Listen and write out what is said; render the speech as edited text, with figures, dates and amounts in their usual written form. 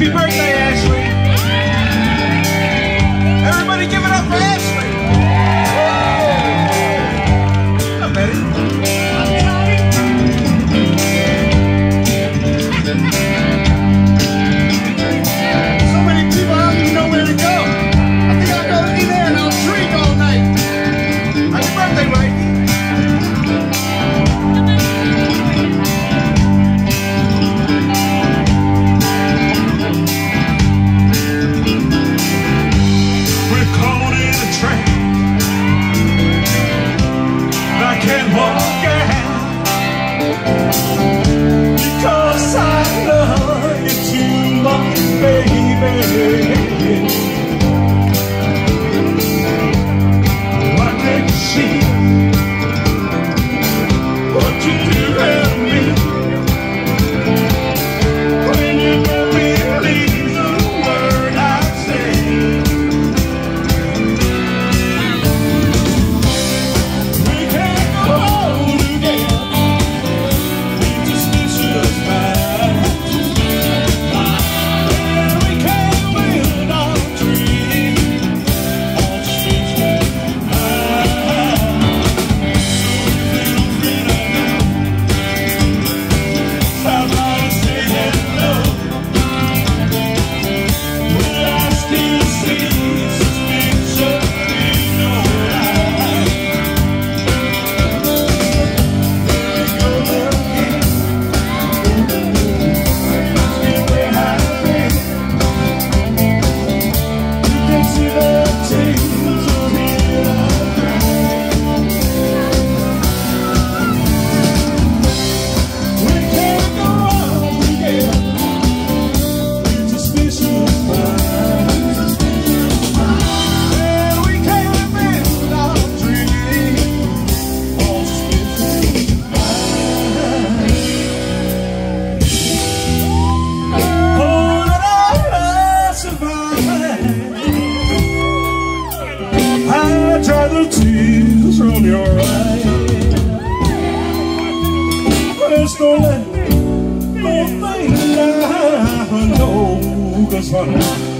Happy birthday, Ashley. Everybody give it up for Ashley. Woo! Come on, Betty. So many people out there know where to go. I think I'll go in there and I'll drink all night. Happy birthday, Mike. Dry the tears from your eyes. Let's go let me find out. No, cause